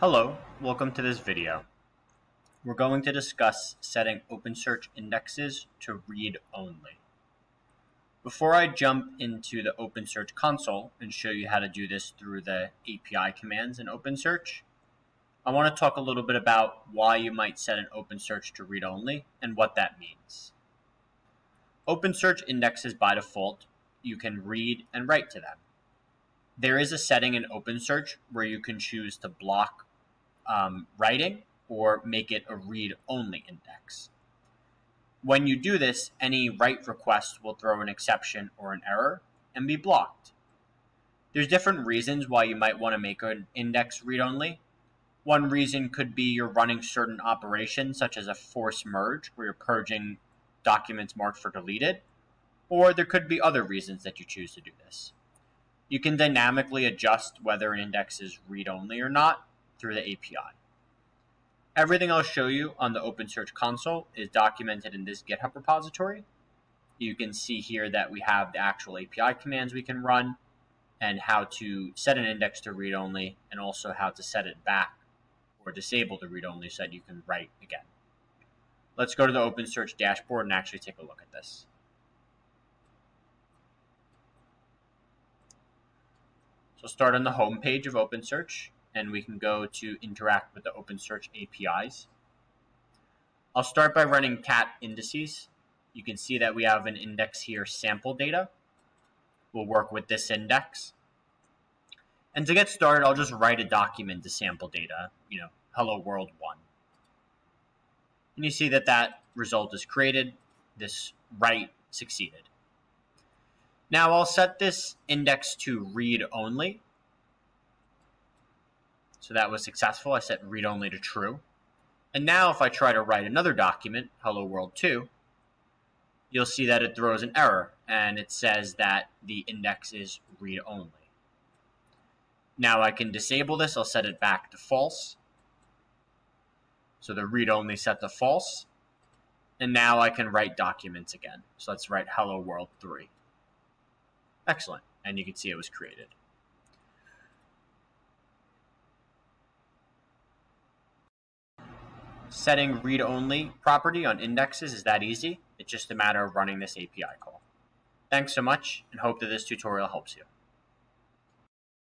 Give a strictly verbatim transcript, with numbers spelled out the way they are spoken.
Hello, welcome to this video. We're going to discuss setting OpenSearch indexes to read only. Before I jump into the OpenSearch console and show you how to do this through the A P I commands in OpenSearch, I want to talk a little bit about why you might set an OpenSearch to read only and what that means. OpenSearch indexes by default, you can read and write to them. There is a setting in OpenSearch where you can choose to block Um, writing or make it a read-only index. When you do this, any write request will throw an exception or an error and be blocked. There's different reasons why you might want to make an index read-only. One reason could be you're running certain operations such as a force merge where you're purging documents marked for deleted, or there could be other reasons that you choose to do this. You can dynamically adjust whether an index is read-only or not through the A P I. Everything I'll show you on the OpenSearch console is documented in this GitHub repository. You can see here that we have the actual A P I commands we can run and how to set an index to read only and also how to set it back or disable the read only so that you can write again. Let's go to the OpenSearch dashboard and actually take a look at this. So start on the home page of OpenSearch, and we can go to interact with the OpenSearch A P Is. I'll start by running cat indices. You can see that we have an index here, sample data. We'll work with this index. And to get started, I'll just write a document to sample data, you know, hello world one. And you see that that result is created. This write succeeded. Now I'll set this index to read only. So that was successful. I set read only to true. And now if I try to write another document, hello world two, you'll see that it throws an error and it says that the index is read only. Now I can disable this. I'll set it back to false. So the read only set to false. And now I can write documents again. So let's write hello world three. Excellent. And you can see it was created. Setting read-only property on indexes is that easy. It's just a matter of running this A P I call. Thanks so much, and hope that this tutorial helps you.